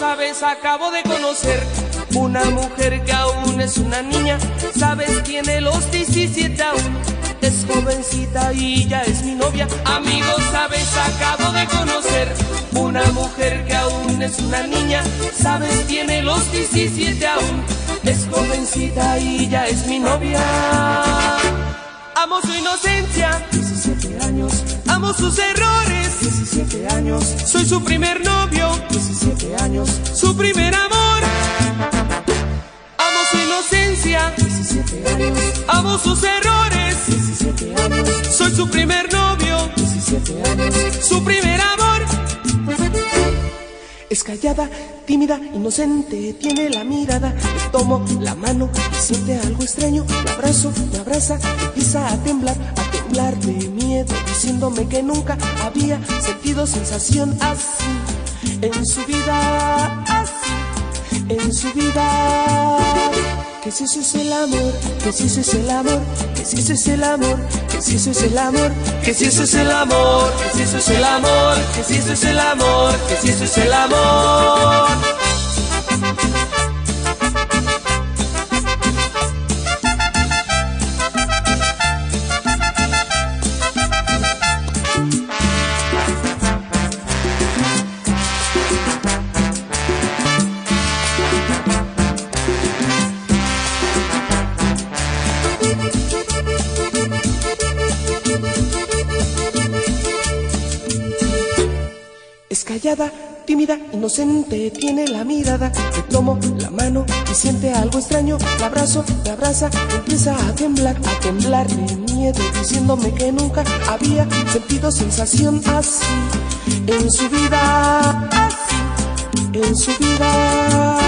sabes, acabo de conocer una mujer que aún es una niña. Sabes, tiene los 17 aún, es jovencita y ya es mi novia. Amigo, sabes, acabo de conocer una mujer que aún es una niña. Sabes, tiene los 17 aún, es jovencita y ya es mi novia. Amo su inocencia, 17 años. Amo sus errores, 17 años. Soy su primer novio, 17 años. Su primer amor. Amo su inocencia, 17 años. Amo sus errores, 17 años. Soy su primer novio, 17 años. Su primer amor. Es callada, tímida, inocente, tiene la mirada. Le tomo la mano, siente algo extraño. La abrazo, me abraza, empieza a temblar de miedo, diciéndome que nunca había sentido sensación así en su vida, así en su vida. Que si eso es el amor, que si eso es el amor, que si eso es el amor, que si eso es el amor, que si eso es el amor, que si eso es el amor, que si eso es el amor, que si eso es el amor. Callada, tímida, inocente, tiene la mirada. Le tomo la mano y siente algo extraño. La abrazo, la abraza, empieza a temblar de miedo, diciéndome que nunca había sentido sensación así en su vida, así en su vida.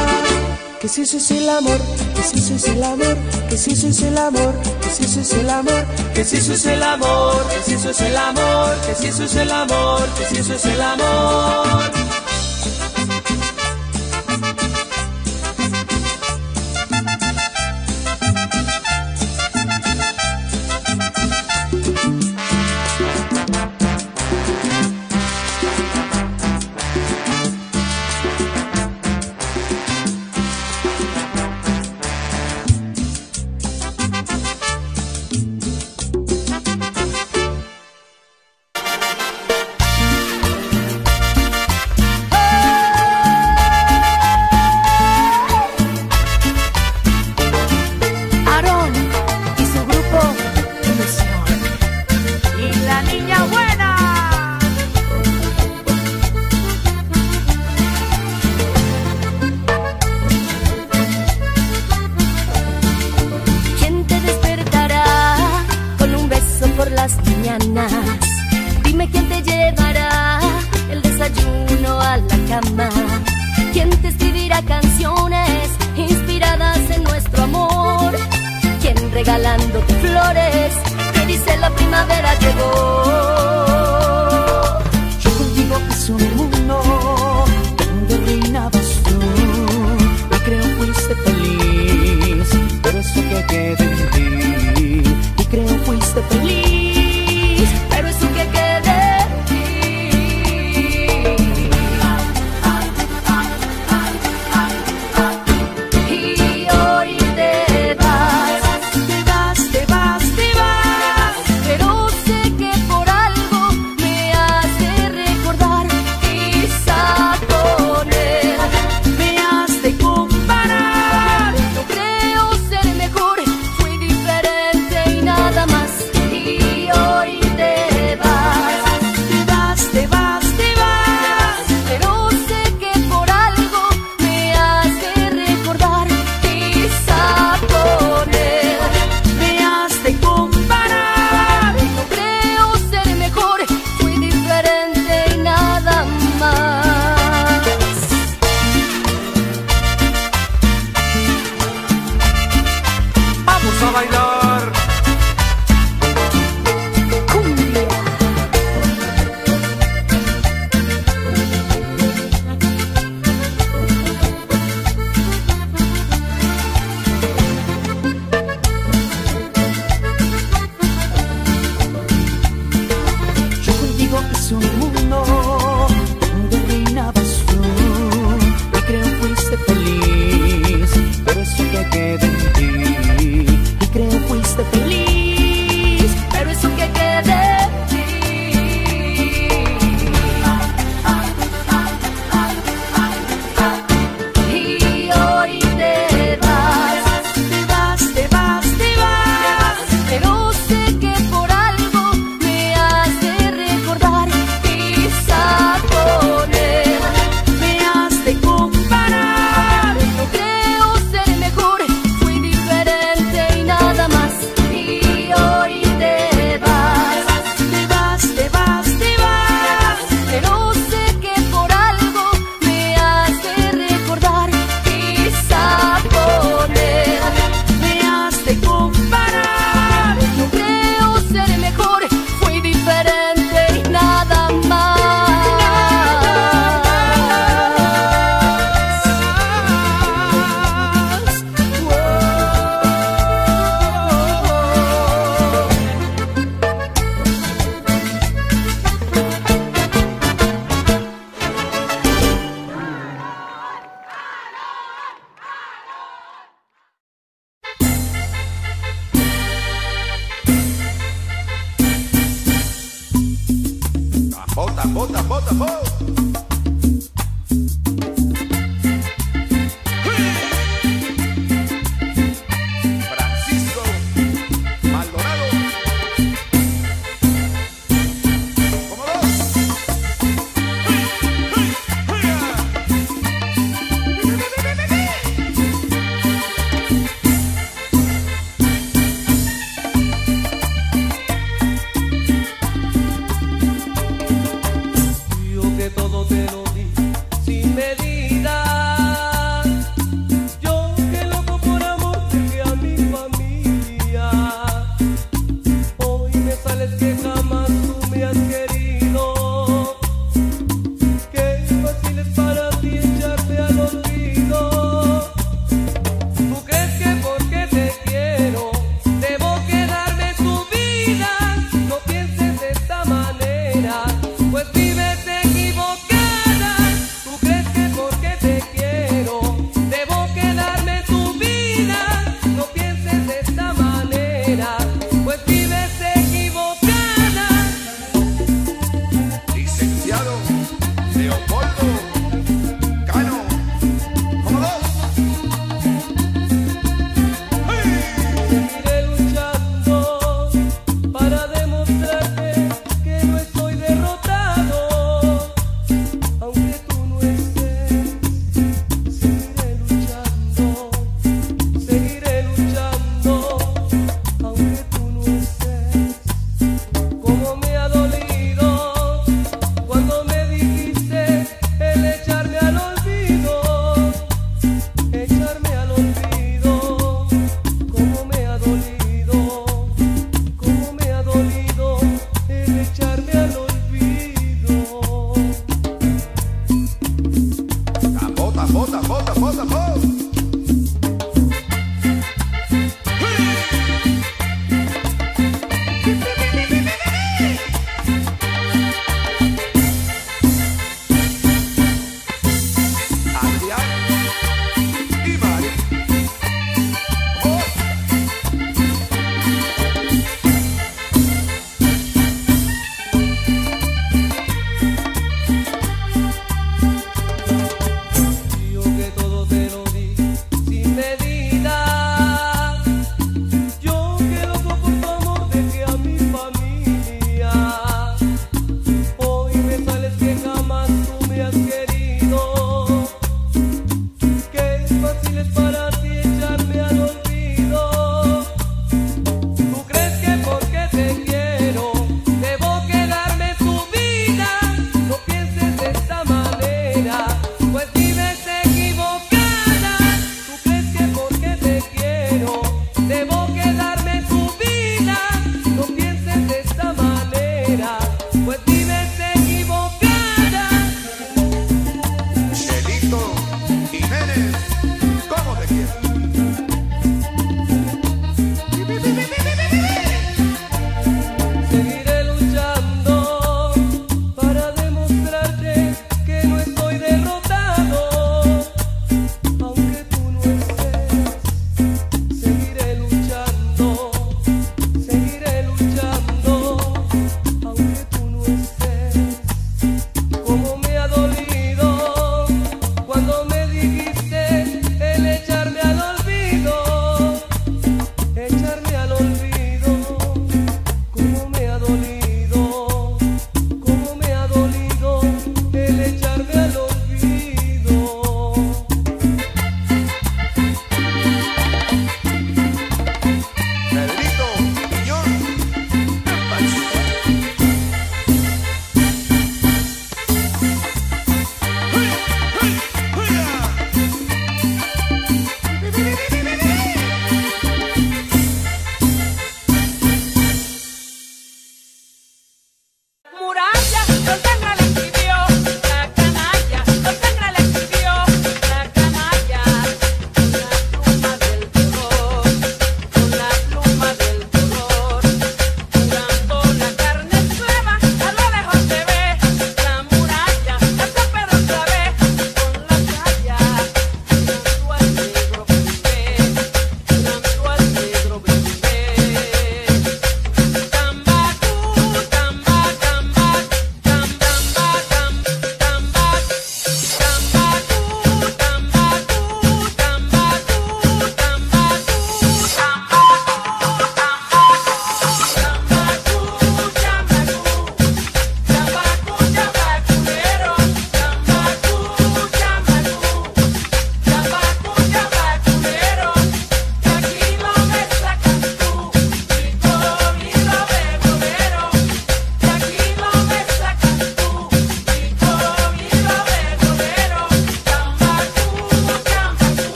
Que si eso es el amor, que si eso es el amor, que si eso es el amor, que si eso es el amor, que si eso es el amor, que si eso es el amor, que si eso es el amor, que si eso es el amor. bota, bota, bota, bota. Para demostrarte que no estoy derrotado.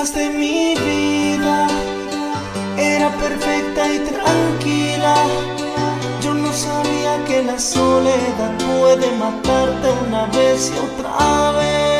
alejaste mi vida, era perfecta y tranquila. Yo no sabía que la soledad puede matarte una vez y otra vez.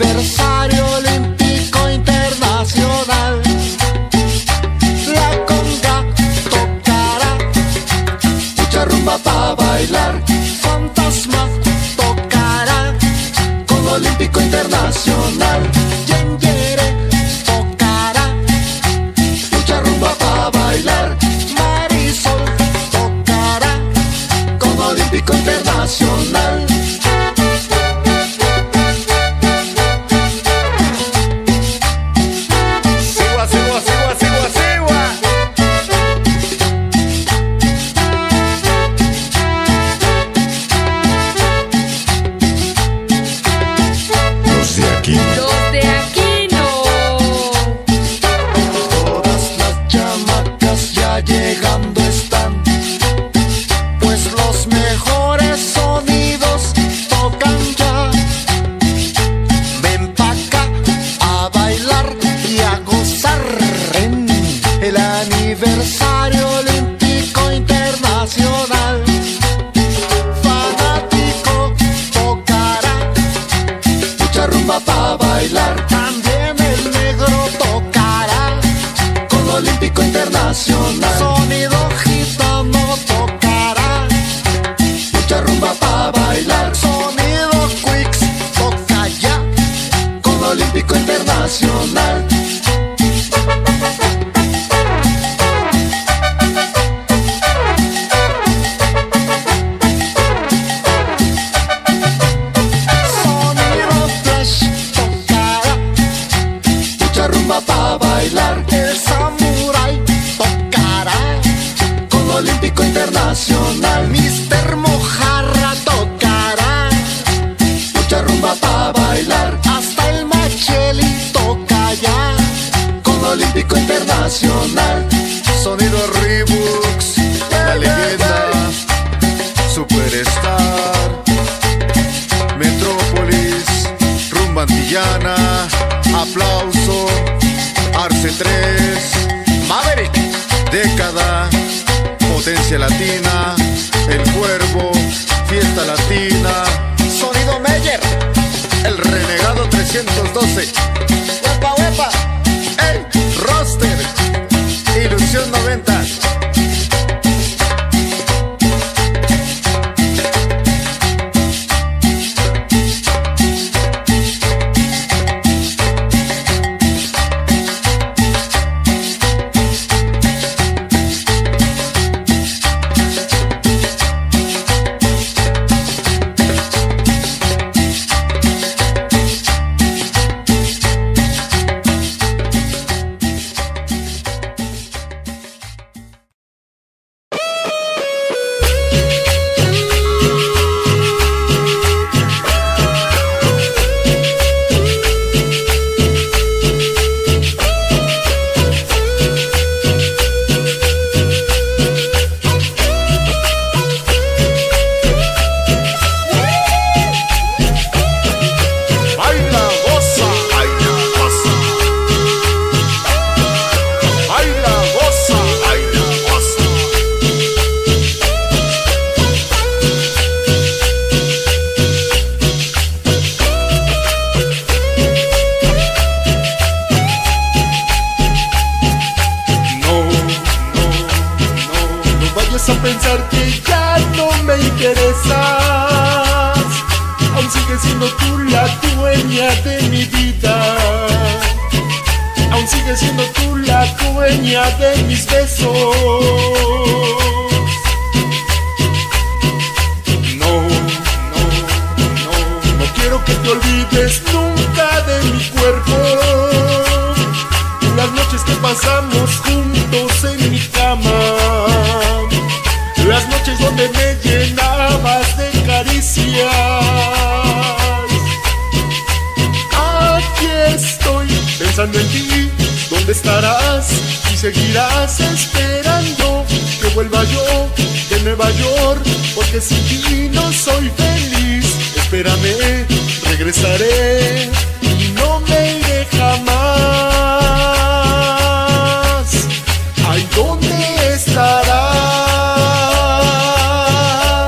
Aniversario Olímpico Internacional. La conga tocará, mucha rumba pa' bailar. Fantasma tocará, con Olímpico Internacional. Yengere tocará, mucha rumba pa' bailar. Marisol tocará, con Olímpico Internacional.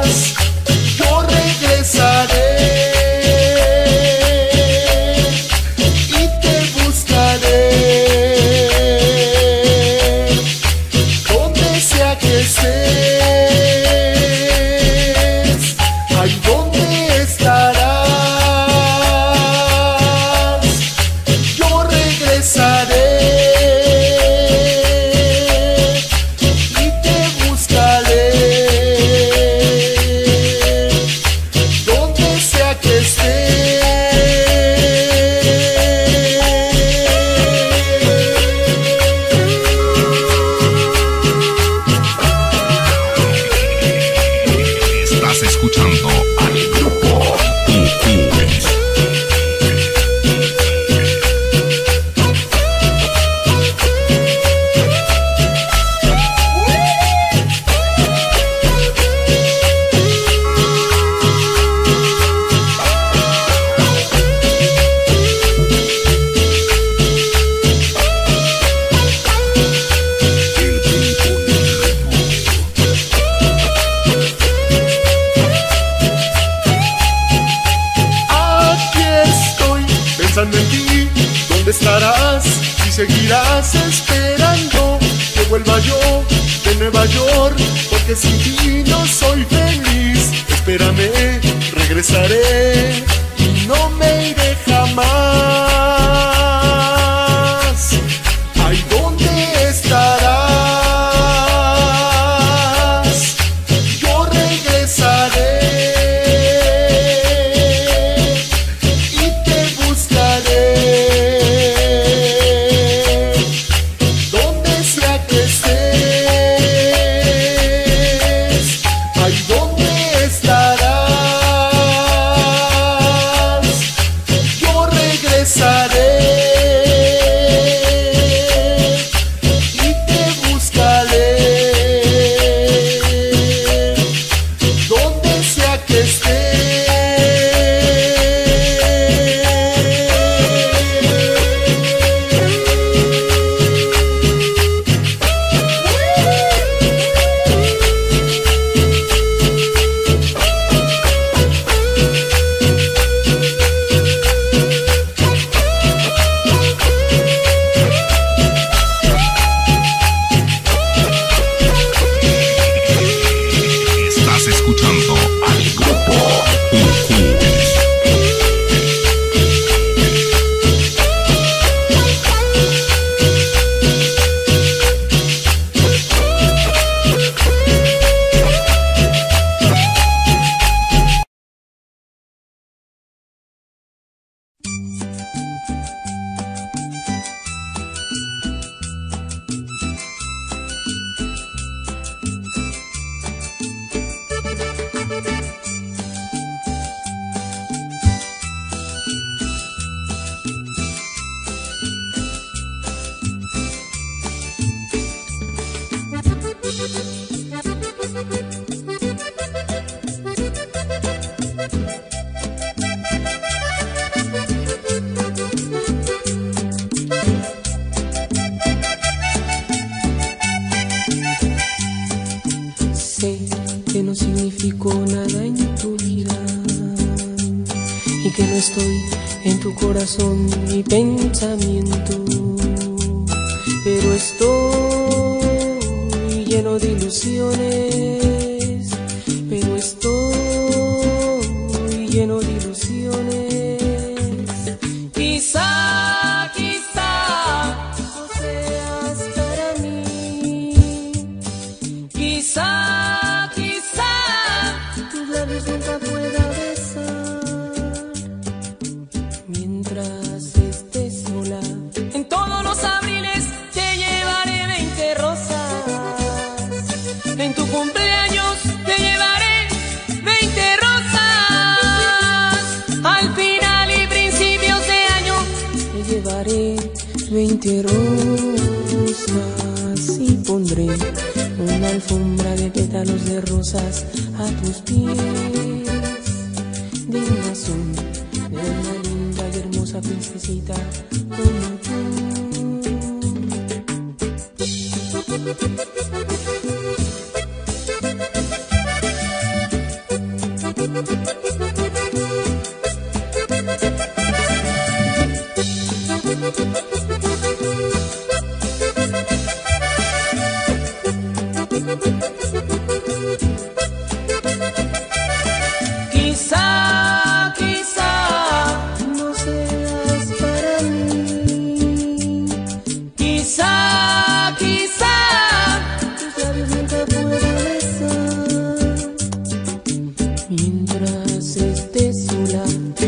Estarás, yo regresaré. pensando en ti. ¿Dónde estarás? Y seguirás esperando que vuelva yo de Nueva York, porque sin ti no soy feliz. Espérame, regresaré y no me iré jamás. Ay, ¿dónde estarás? Yo regresaré.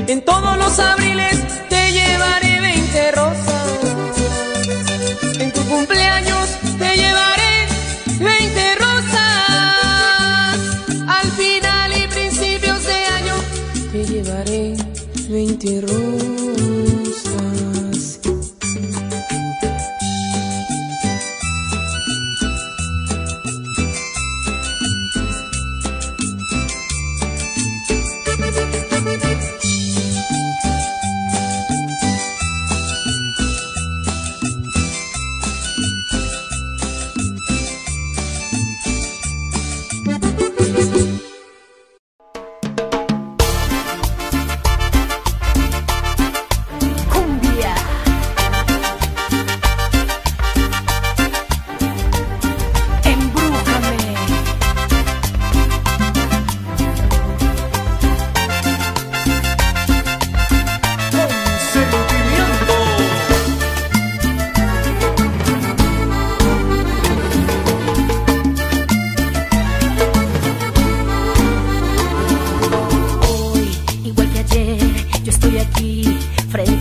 En todos los abriles te llevaré 20 rosas.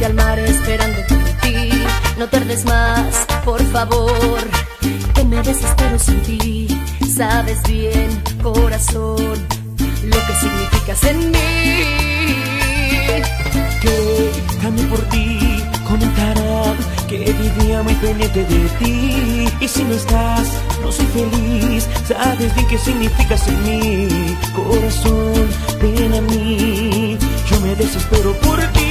al mar esperando por ti. No tardes más, por favor, que me desespero sin ti. Sabes bien, corazón, lo que significas en mí. Que cambio por ti, comentarán que vivía muy pendiente de ti. Y si no estás, no soy feliz. Sabes bien qué significas en mí. Corazón, ven a mí, yo me desespero por ti.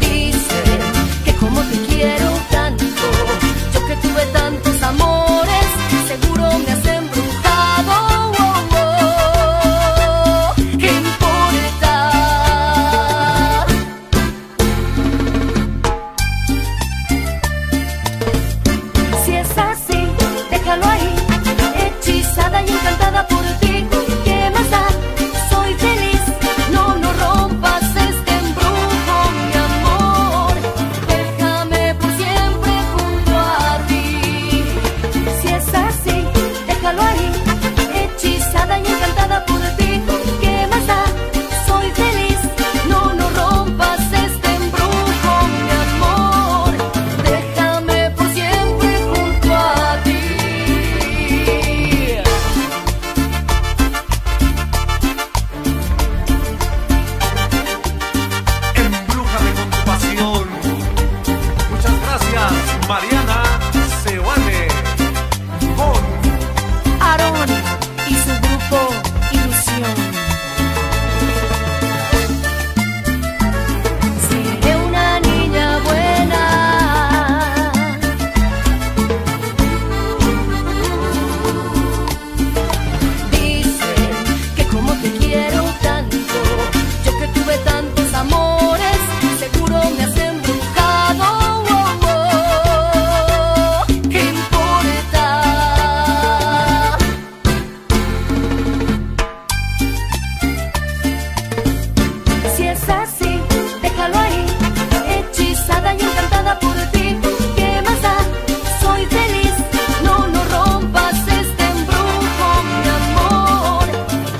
Dicen que como te quiero tanto, yo que tuve tantos amores, seguro me has embrujado. Oh, oh, ¿qué importa? Si es así, déjalo ahí, hechizada y encantada por ti. ¿Qué más da? Soy feliz, no, no rompas este embrujo, mi amor. Déjame por siempre junto a ti. Si es así, déjalo ahí, hechizada y encantada por ti. ¿Qué más da? Soy feliz, no, no rompas este embrujo, mi amor. Déjame por siempre junto a ti. Embrújame con tu pasión. Muchas gracias, Mariana Se Vale, con Aarón y su grupo Ilusión. Seré una niña buena, dicen que como te quiero tanto, yo que tuve tantos amores, seguro me has embrujado. Oh, oh, ¿qué importa? Si es así, déjalo ahí, hechizada y encantada por ti. ¿Qué más da? Soy feliz, no, no rompas este embrujo, mi amor.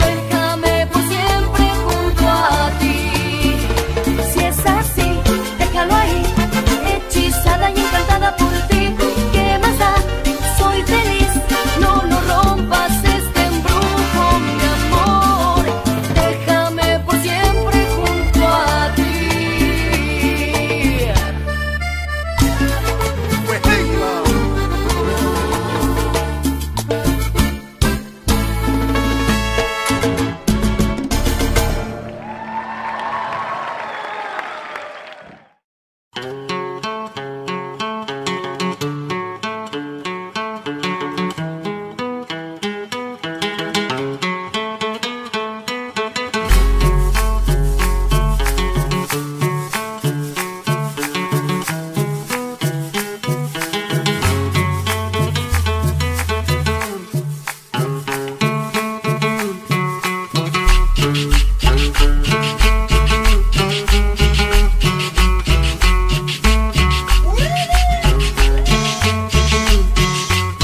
Déjame por siempre junto a ti. Si es así, déjalo ahí, hechizada y encantada por ti. ¿Qué más da? Soy feliz, no, no rompas este embrujo, mi amor. Déjame por siempre junto a ti.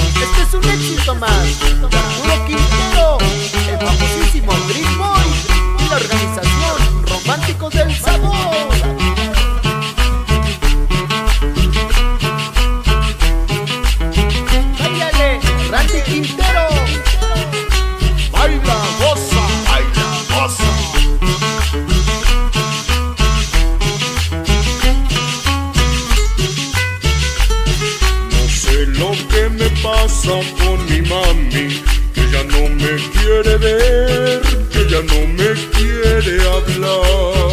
Este es un éxito más, puro Quintero, el famosísimo Dream Boy y la organización Románticos del Sabor. ¡Váyale, Randy Quintero! ¡Baila, goza! ¡Baila, goza! No sé lo que me pasa con mi mami, que ya no me quiere ver, que ya no me quiere hablar.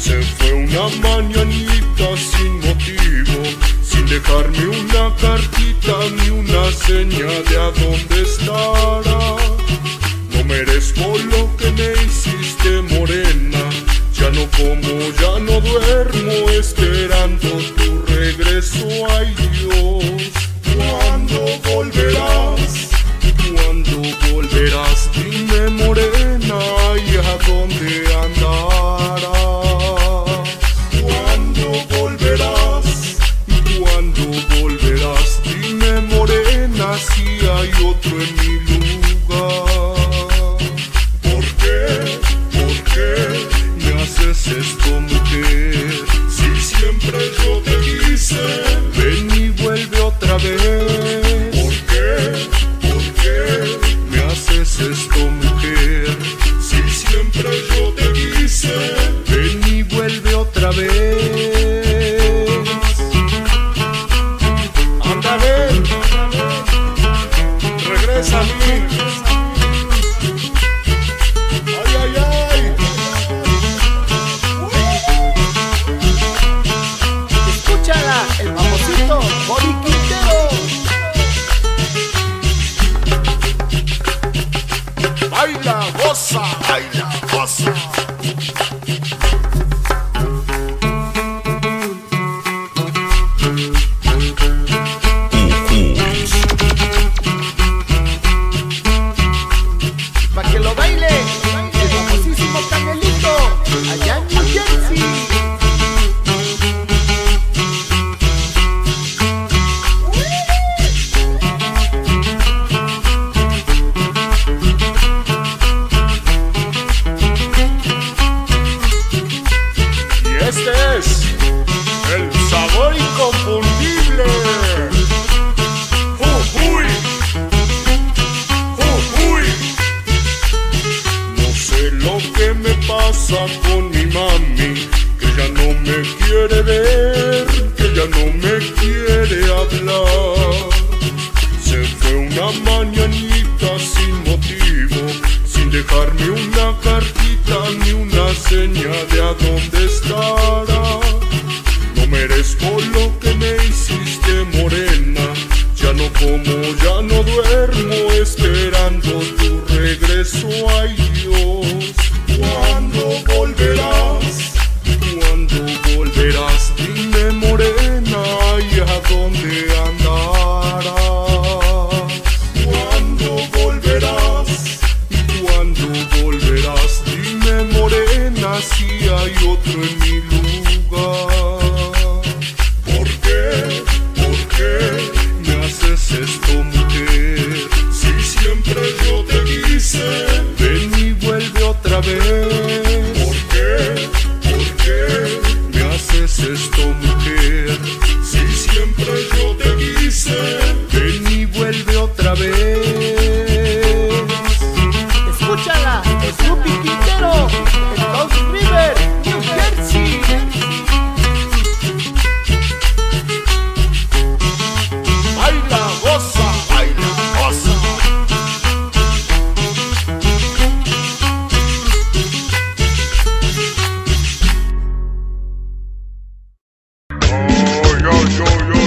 Se fue una mañanita sin motivo, sin dejarme una cartita ni una señal de a dónde estará. No merezco lo que me hiciste, morena. Ya no como, ya no duermo, esperando tu regreso. Ay, Dios, ¿cuándo volverás? ¿Cuándo volverás? Dime, morena, ¿y a dónde andarás? ¿Cuándo volverás? ¿Cuándo volverás? Dime, morena, si hay otro en mi lugar. ¿Por qué? ¿Por qué me haces esto? Si siempre yo te quise, ven y vuelve otra vez. ¿Por qué? ¿Por qué me haces esto, mujer? Si siempre yo te quise, ven y vuelve otra vez. Anda, ven, regresa a mí. Baila, goza. Pa' que lo baile el famosísimo Canelito allá en New Jersey. Con mi mami, que ya no me quiere ver, que ya no me quiere hablar. Se fue una mañanita sin motivo, sin dejarme una cartita ni una seña de a dónde estará. No merezco lo que me hiciste, morena. Ya no como, ya no duermo, esperando tu regreso. Ay, Dios, ¿cuándo volverás? ¿Cuándo volverás? Dime, morena, ¿y a dónde andarás? ¿Cuándo volverás? ¿Cuándo volverás? Dime, morena, si hay otro en mi lugar. ¿Por qué? ¿Por qué me haces esto, mujer? Si siempre yo te quise, ven y vuelve otra vez. ¿Por qué? ¿Por qué me haces esto, mujer? Si siempre yo te quise, ven y vuelve otra vez. Escúchala, es Lupi Quintero, en South River, New Jersey. Baila, goza, baila, goza. Yo, yo, yo, yo.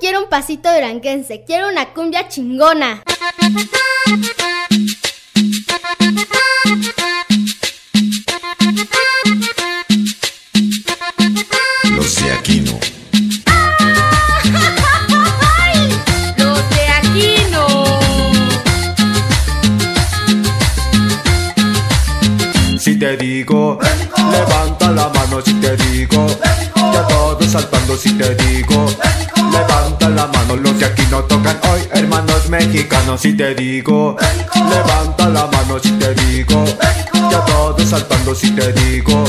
quiero un pasito duranguense, quiero una cumbia chingona. Los de Aquino. Los de Aquino. Si te digo, levanta la mano. Si te digo, ya todos saltando. Si te digo, levanta la mano. Los de Aquino tocan hoy, hermanos mexicanos. Si te digo, levanta la mano. Si te digo, ya todos saltando. Si te digo,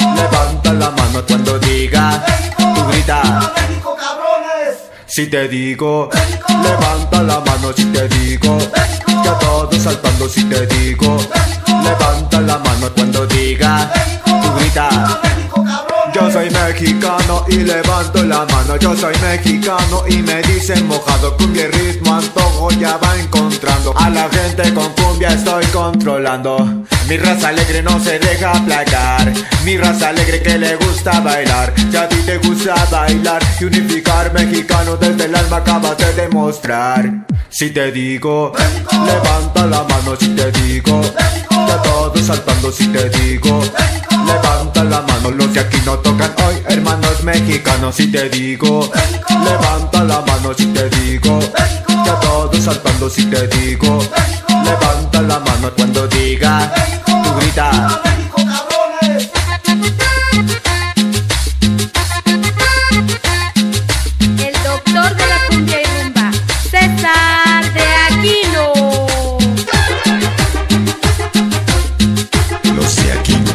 levanta la mano. Cuando digas, tú grita México, cabrones. Si te digo, levanta la mano. Si te digo, ya todos saltando. Si te digo, levanta la mano. Cuando digas, tú grita México, cabrones. Yo soy mexicano y levanto la mano. Yo soy mexicano y me dicen mojado. Cumbia y ritmo, antojo ya va encontrando. A la gente con cumbia estoy controlando. Mi raza alegre no se deja aplacar. Mi raza alegre que le gusta bailar. Si a ti te gusta bailar y unificar, mexicano desde el alma acabas de demostrar. Si te digo, México, levanta la mano. Si te digo, México, ya todos saltando. Si te digo, México, levanta la mano. Los de Aquino tocan hoy, hermanos mexicanos. Si te digo, México, levanta la mano. Si te digo, México, ya todos saltando. Si te digo, México, levanta la mano. Cuando digas, tú grita México, cabrones. El doctor de la cumbia y rumba, Cesar de Aquino. Los de Aquino.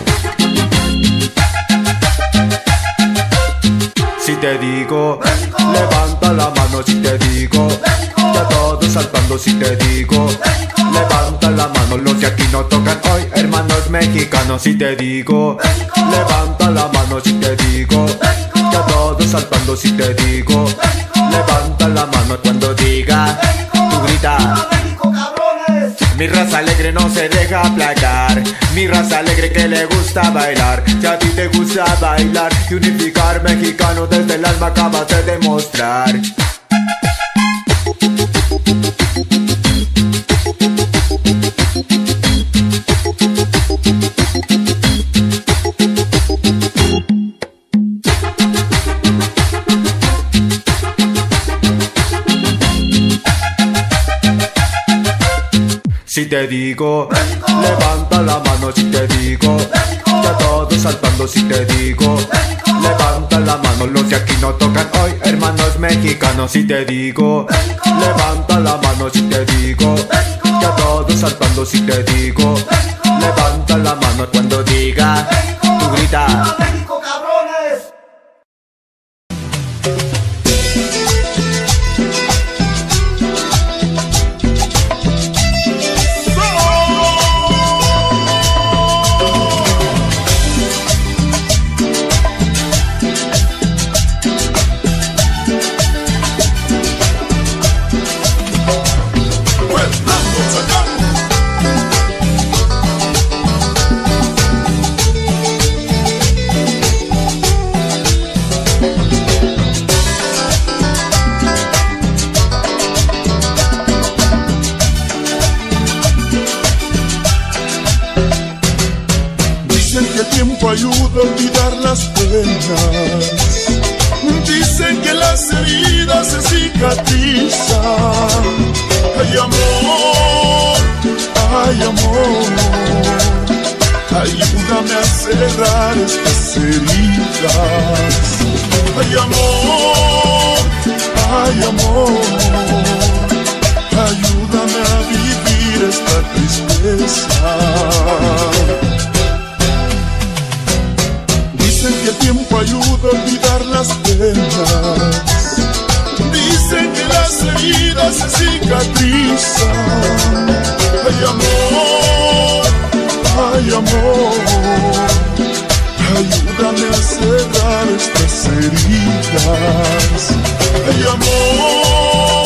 Si te digo, México, levanta la mano. Si te digo, México, ya todos saltando. Si te digo, México, levanta la mano. Los de Aquino tocan hoy, hermanos mexicanos. Si te digo, México, levanta la mano. Si te digo, México, ya todos saltando. Si te digo, México, levanta la mano. Cuando digas, tú grita México, cabrones. Mi raza alegre no se deja aplacar. Mi raza alegre que le gusta bailar. Si a ti te gusta bailar y unificar, mexicano desde el alma acabas de demostrar. Si te digo, México, levanta la mano. Si te digo, México, ya todos saltando. Si te digo, México, levanta la mano. Los de Aquino tocan hoy, hermanos mexicanos. Si te digo, México, levanta la mano. Si te digo, México, ya todos saltando. Si te digo, México, levanta la mano. Cuando digas, tú grita México, cabrones. Ayuda a olvidar las penas. Dicen que las heridas se cicatrizan. Ay amor, ayúdame a cerrar estas heridas. Ay amor, ayúdame a vivir esta tristeza. Dicen que el tiempo ayuda a olvidar las penas. Dicen que las heridas se cicatrizan. Ay amor, ayúdame a cerrar estas heridas. Ay amor,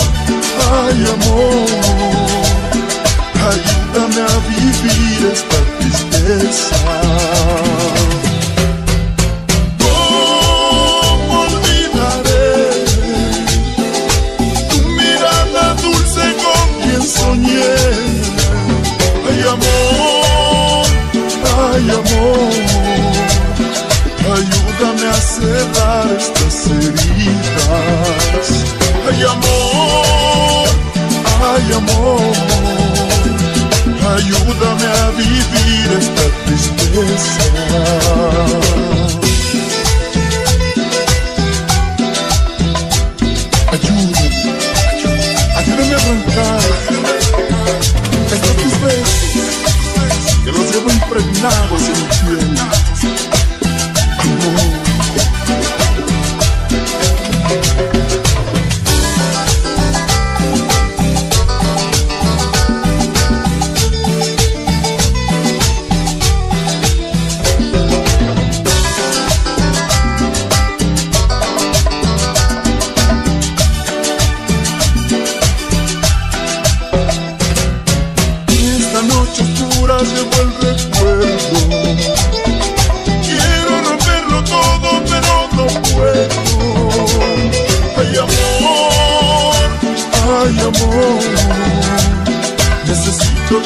ayúdame a vivir esta tristeza. Ay, amor, ayúdame a vivir esta tristeza. Ayúdame a arrancar estos tus besos que los llevo impregnados en mi piel. Tu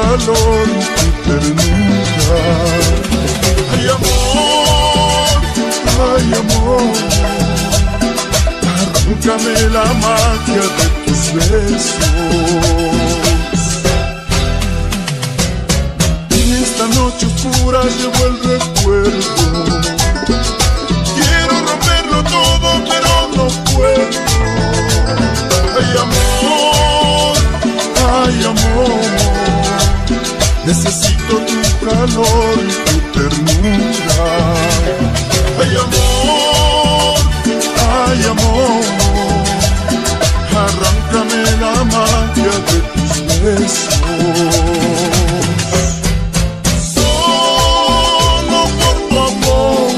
calor y tu ternura. Ay, amor, arráncame la magia de tus besos. En esta noche oscura llevo el recuerdo. Quiero romperlo todo, pero no puedo. Ay, amor, necesito tu calor y tu ternura. Ay, amor, arráncame la magia de tus besos. Solo por tu amor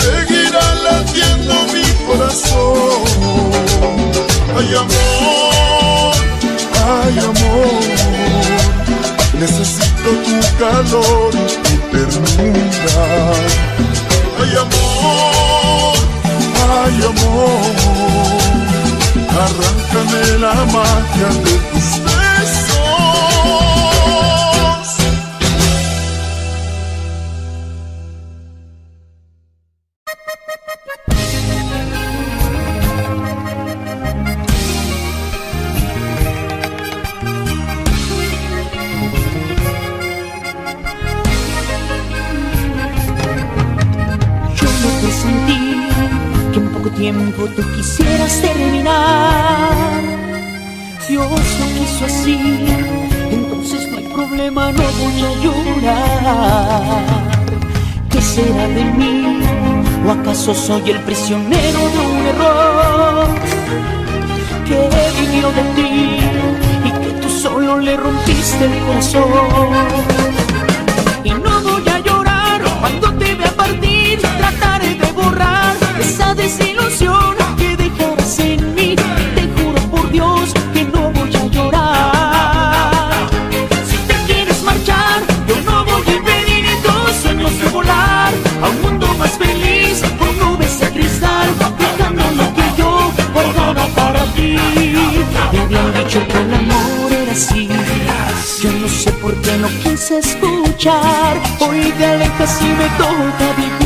seguirá latiendo mi corazón. Ay, amor, ay, amor, necesito tu calor y tu ternura. Ay, amor, arráncame la magia de tus besos. Tiempo tú quisieras terminar. Dios lo quiso así, entonces no hay problema, no voy a llorar. ¿Qué será de mí? ¿O acaso soy el prisionero de un error? ¿Qué vivió de ti y que tú solo le rompiste el corazón? Y no voy a llorar cuando te vea partir, trataré de borrar esa desilusión que dejarás en mí. Te juro por Dios que no voy a llorar. Si te quieres marchar, yo no voy a impedir tus sueños de volar a un mundo más feliz con nubes de cristal, dejando lo que yo guardaba para ti. Me habían dicho que el amor era así, yo no sé por qué no quise escuchar. Hoy te alejas y me toca vivir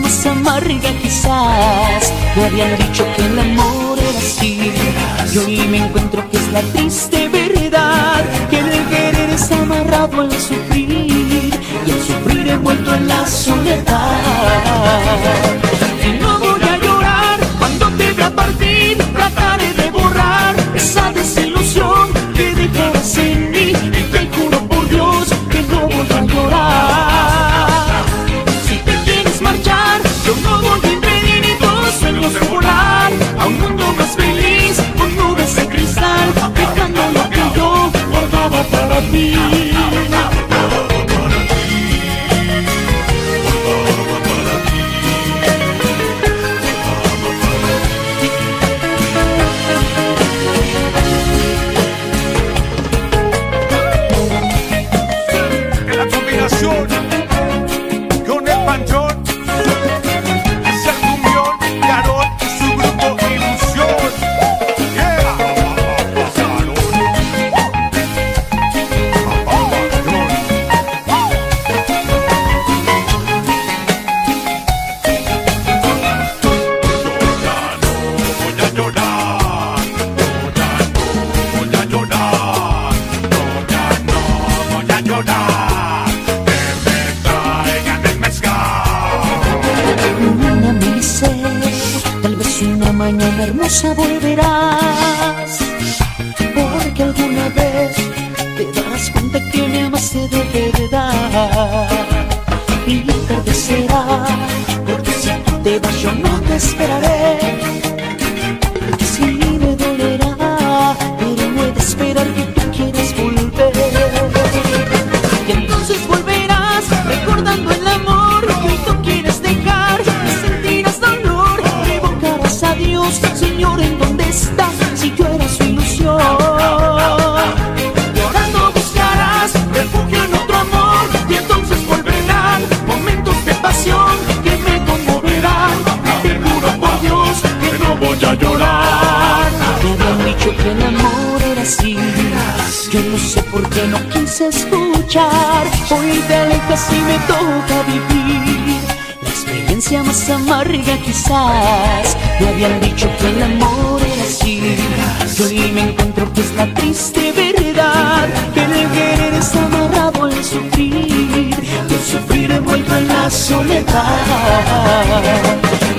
más amarga quizás. Me habían dicho que el amor era así, y hoy me encuentro que es la triste verdad, que en el querer es amarrado al sufrir, y al sufrir envuelto en la soledad. Y no voy a llorar cuando te vea partir, trataré de borrar esa desilusión que dejarás en mí, y te juro por Dios que no voy a llorar. Yo no voy a impedir ni tus sueños de volar a un mundo más feliz con nubes de cristal, dejando lo que yo guardaba para ti. Guardaba para ti. mañana hermosa volverás, porque alguna vez te darás cuenta que me amaste de verdad. Y tarde será, porque si tú te vas yo no te esperaré, porque si me dolerá, pero no he de esperar que tú quieres volver. Y entonces volverás recordando el amor que hoy tú quieres dejar, y sentirás dolor, te invocarás a Dios, Señor, ¿en dónde estás? Si yo era su ilusión. Que me conmoverá, te juro por Dios que no voy a llorar. Me habían dicho que el amor era así, yo no sé por qué no quise escuchar. Hoy de lejos y me toca vivir la experiencia más amarga quizás. Me habían dicho que el amor era así, yo hoy me encuentro que es la triste verdad, que el querer es amarrado al sufrir, yo sufriré vuelto en la soledad.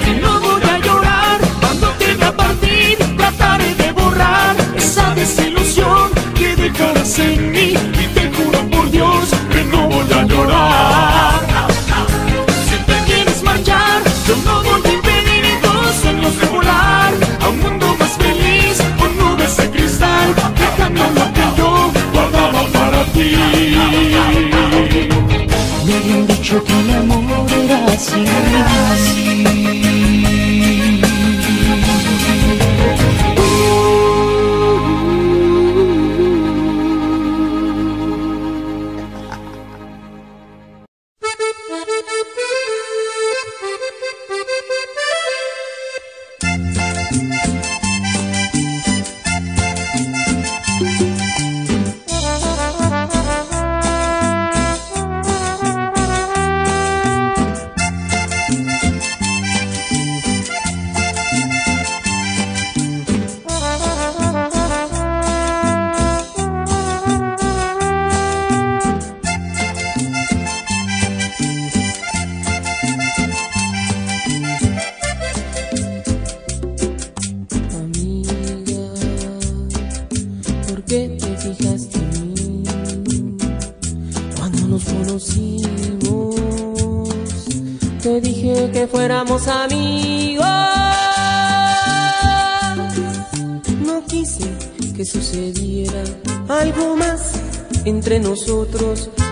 Y no voy a llorar cuando te vea partir, trataré de borrar esa desilusión que dejarás en mí, y te juro por Dios que no voy a llorar. Si te quieres marchar, yo no voy a impedir en tus sueños de volar a un mundo más feliz con nubes de cristal, dejando lo que yo guardaba para ti. Me habían dicho que el amor era así,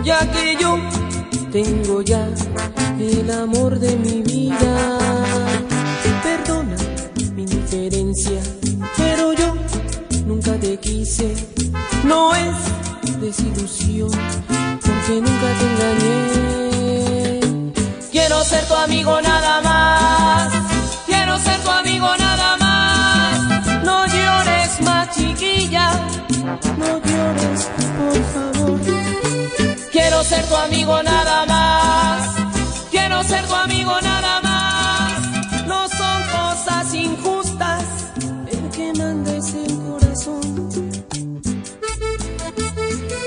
ya que yo tengo ya el amor de mi vida. Perdona mi indiferencia, pero yo nunca te quise. No es desilusión, porque nunca te engañé. Quiero ser tu amigo nada más, quiero ser tu amigo nada más. No llores más, chiquilla, no llores, por favor. Quiero ser tu amigo nada más, quiero ser tu amigo nada más. No son cosas injustas, el que manda es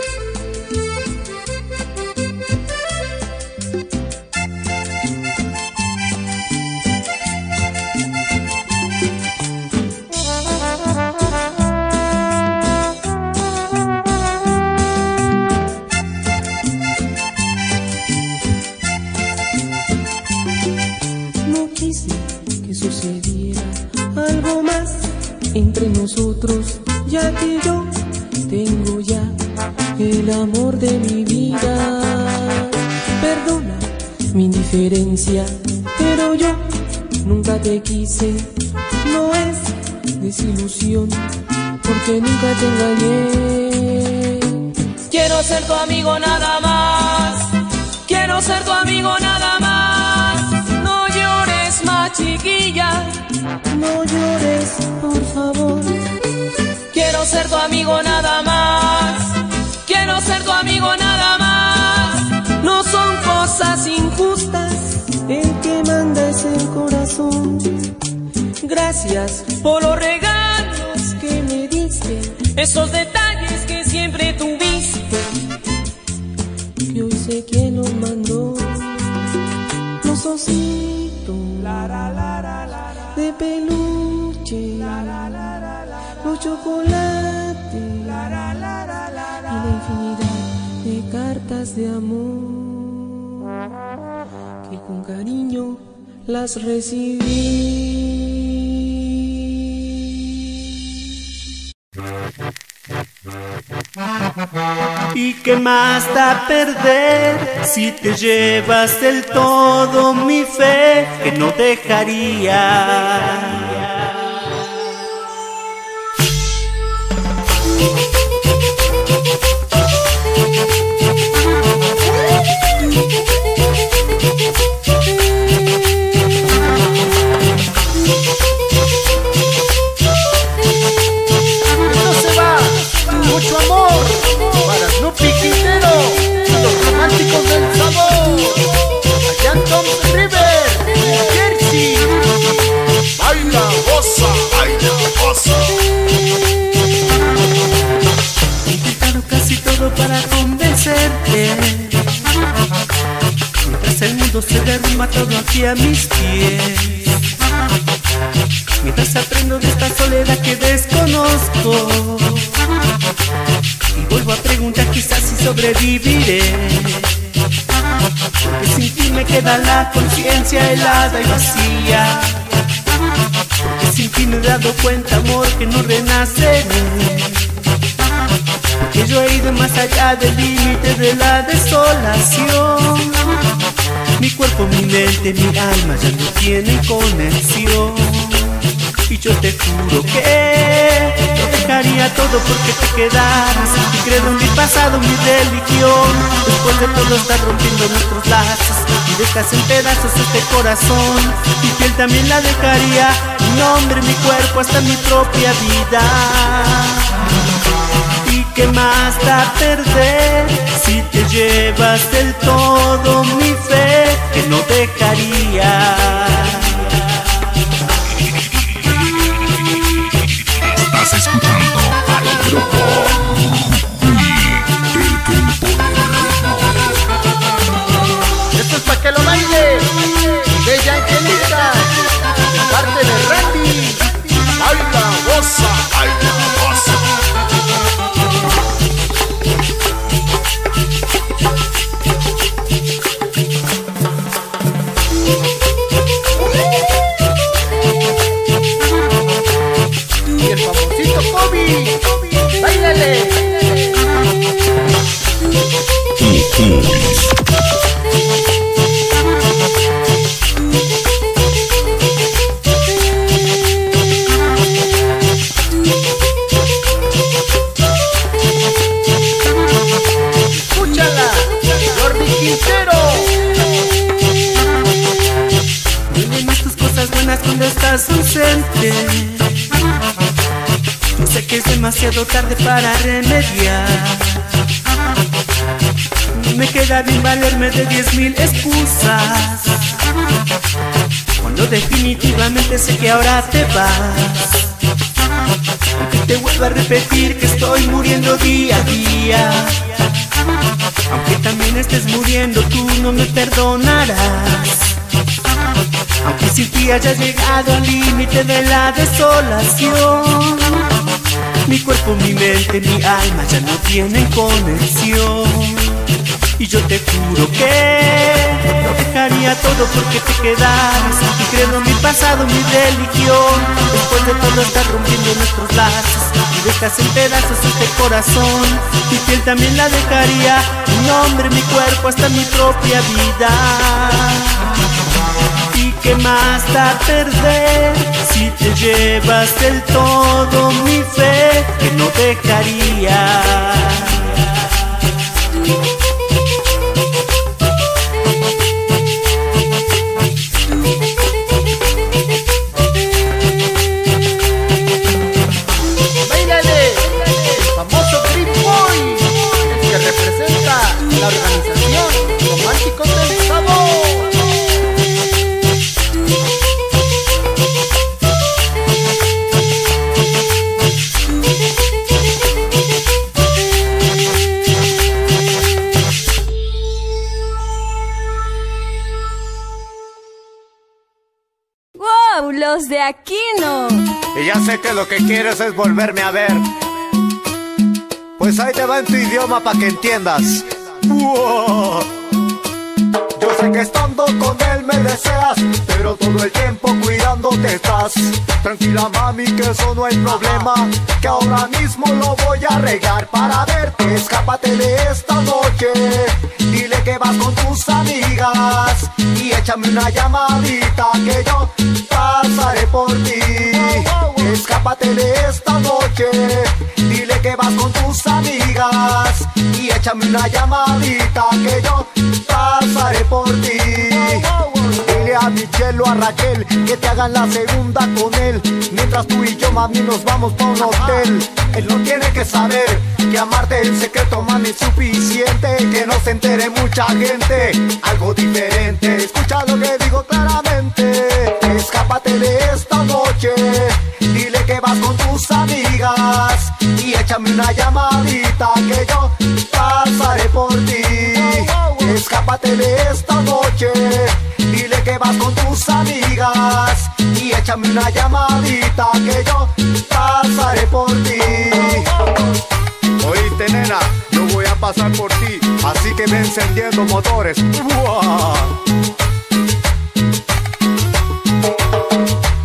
el corazón. Entre nosotros, ya que yo tengo ya el amor de mi vida. Perdona mi indiferencia, pero yo nunca te quise. No es desilusión, porque nunca te engañé. Quiero ser tu amigo nada más, quiero ser tu amigo nada más. No llores más, chiquilla, no llores, por favor. Quiero ser tu amigo nada más, quiero ser tu amigo nada más. No son cosas injustas, el que manda es el corazón. Gracias por los regalos que me diste, esos detalles que siempre tuviste, que hoy sé quién los mandó. Los ositos de peluche chocolate y la infinidad de cartas de amor que con cariño las recibí. ¿Y qué más da perder si te llevas del todo mi fe que no dejaría? Se derrumba todo hacia mis pies, mientras aprendo de esta soledad que desconozco y vuelvo a preguntar quizás si sobreviviré, porque sin ti me queda la conciencia helada y vacía, porque sin ti me he dado cuenta, amor, que no renace en mí, porque yo he ido más allá del límite de la desolación. Mi cuerpo, mi mente, mi alma ya no tienen conexión. Y yo te juro que yo dejaría todo porque te quedaras. Mi credo, mi pasado, mi religión. Después de todo está rompiendo nuestros lazos y dejas en pedazos este corazón. Mi piel también la dejaría, mi nombre, mi cuerpo, hasta mi propia vida. ¿Y qué más da perder si te llevas del todo mi fe? Que no dejaría. Estás escuchando al grupo el que impone el ritmo. Esto es pa' que lo baile Bella Angelita, parte de Randy. Baila, goza, baila, goza. Yo sé que es demasiado tarde para remediar. Me queda bien valerme de 10.000 excusas cuando definitivamente sé que ahora te vas. Aunque te vuelvo a repetir que estoy muriendo día a día, aunque también estés muriendo, tú no me perdonarás. Aunque sin ti hayas llegado al límite de la desolación, mi cuerpo, mi mente, mi alma ya no tienen conexión. Y yo te juro que no dejaría todo porque te quedaras. Mi credo, mi pasado, mi religión. Después de todo está rompiendo nuestros lazos y dejas en pedazos este corazón. Mi piel también la dejaría, mi nombre, mi cuerpo, hasta mi propia vida. ¿Qué más da perder si te llevas del todo mi fe que no dejaría? ¡Báilale! El famoso Green Boy, el que representa la organización Románticos del Sabor. Cesar de Aquino. Y ya sé que lo que quieres es volverme a ver. Pues ahí te va en tu idioma pa' que entiendas. Wow. Yo sé que estando con él me deseas, pero todo el tiempo cuidándote estás. Tranquila mami, que eso no hay problema, que ahora mismo lo voy a arreglar para verte. Escápate de esta noche, dile que vas con tus amigas y échame una llamadita que yo pasaré por ti. Escápate de esta noche, dile que vas con tus amigas y échame una llamadita que yo pasaré por ti. Dile a Michelle o a Raquel que te hagan la segunda con él, mientras tú y yo, mami, nos vamos pa' un hotel. Él no tiene que saber que amarte en secreto, mami, es suficiente. Que no se entere mucha gente, algo diferente. Escucha lo que digo claramente. Escápate de esta noche, dile que vas con tus amigas y échame una llamadita que yo pasaré por ti. Escápate de esta noche, dile que vas con tus amigas y échame una llamadita que yo pasaré por ti. Oíste, nena, yo voy a pasar por ti, así que ve encendiendo motores. ¡Uah!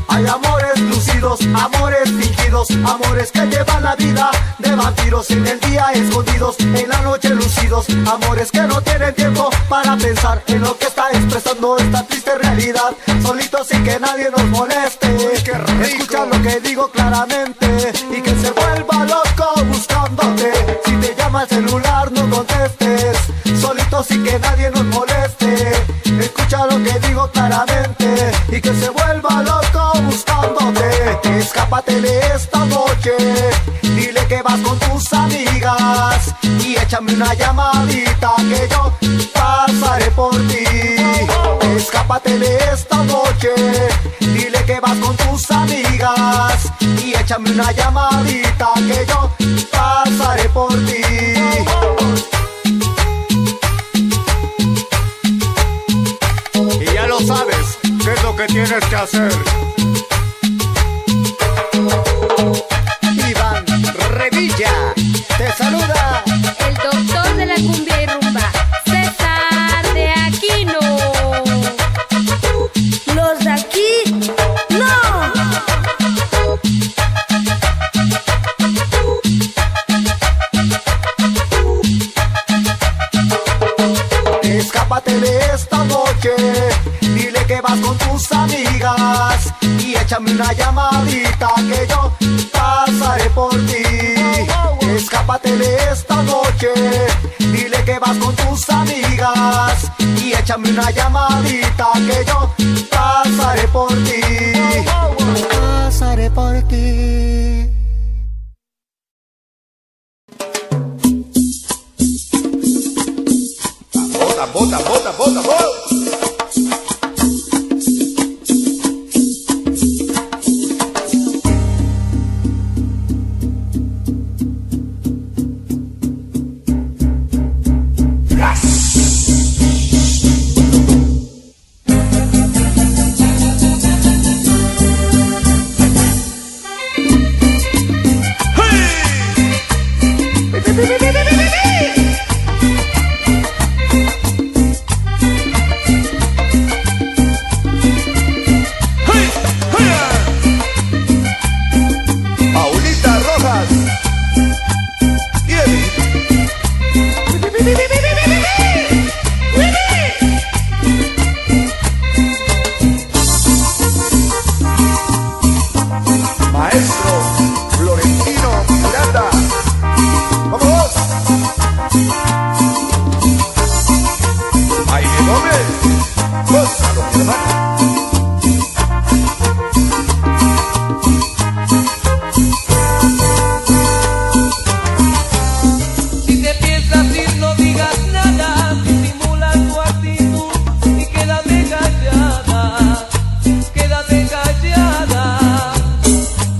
Hay amores lucidos, amores fingidos, amores que llevan la vida de vampiros, en el día escondidos, en la noche lucidos, amores que no tienen tiempo para pensar en lo que está expresando esta triste realidad, solitos sin que nadie nos moleste. Escucha lo que digo claramente y que se vuelva loco buscándote. Si te llama el celular no contestes, solito sin que nadie nos moleste. Escucha lo que digo claramente y que se vuelva loco buscándote. Escápate de esta noche, dile que vas con tus amigas y échame una llamadita que yo pasaré por ti. Escápate de esta noche, dile que vas con tus amigas y échame una llamadita que yo pasaré por ti. Y ya lo sabes, ¿qué es lo que tienes que hacer? Iván Revilla te saluda, el doctor de la cumbia y rumba, Cesar de Aquino. Los de aquí no. Escápate de esta noche, dile que vas con tus amigas y échame una llamadita que yo pasaré por ti. Escápate de esta noche, dile que vas con tus amigas y échame una llamadita que yo pasaré por ti. Pasaré por ti. Bota, bota, bota, bota, bota.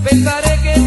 Pensaré que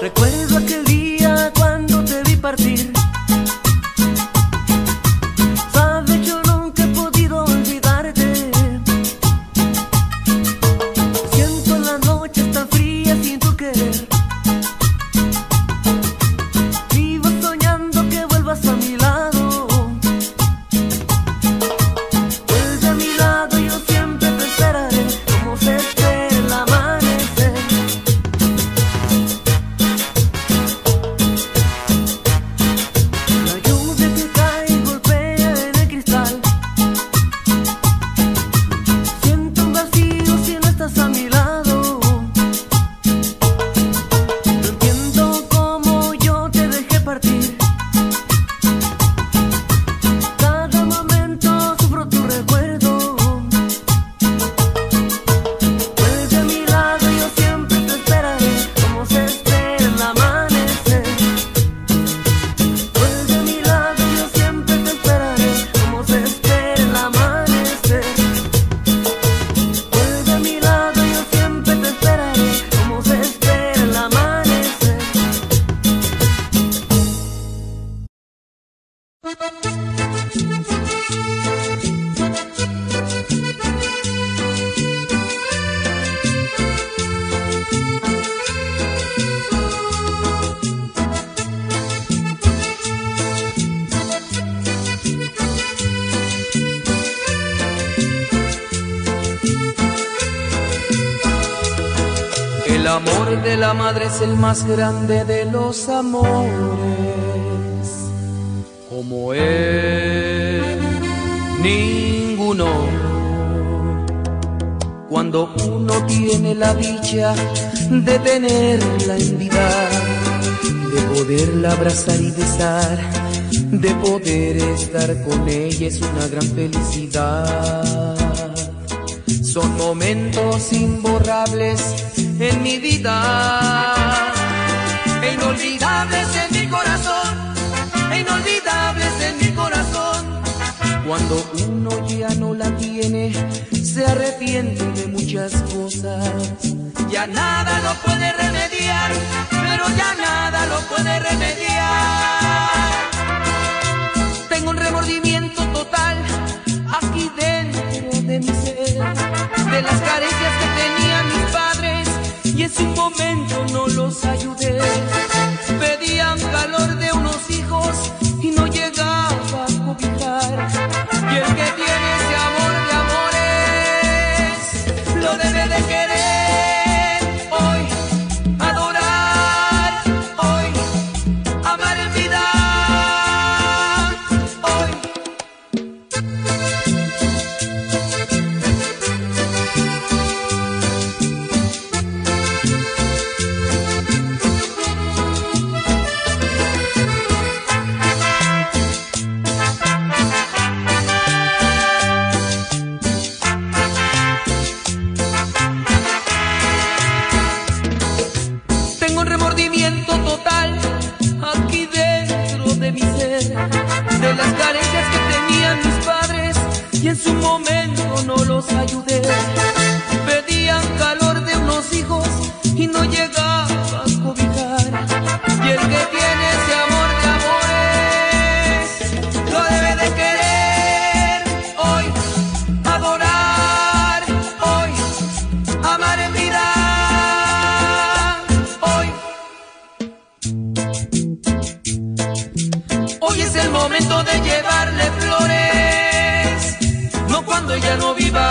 Recuerdo aquel día cuando te vi partir. amor de la madre es el más grande de los amores. Como él, ninguno. Cuando uno tiene la dicha de tenerla en vida, de poderla abrazar y besar, de poder estar con ella, es una gran felicidad. Son momentos imborrables en mi vida, e inolvidables en mi corazón, e inolvidables en mi corazón. Cuando uno ya no la tiene, se arrepiente de muchas cosas. Ya nada lo puede remediar, pero ya nada lo puede remediar. Tengo un remordimiento total aquí dentro de mi ser, de las carencias que tenían mis padres, y en su momento no los ayudé. Pedían calor de unos hijos y no llegaba a cobijar. Y el que tiene ese amor de amores lo debe de querer hoy, adorar hoy, amar en vida hoy. Y en su momento no los ayudé. Pedían calor de unos hijos y no llegaba a cobijar. Y el que tiene ese amor de amores lo debe de querer hoy, adorar hoy, amar en vida hoy. Hoy es el momento de llevarle flores, cuando ella no viva.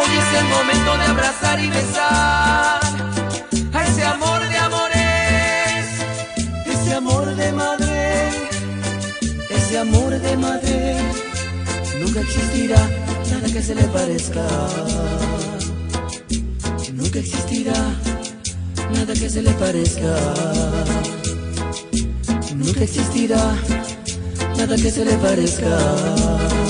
Hoy es el momento de abrazar y besar a ese amor de amores, ese amor de madre. Ese amor de madre nunca existirá nada que se le parezca, nunca existirá nada que se le parezca, nunca existirá nada que se le parezca.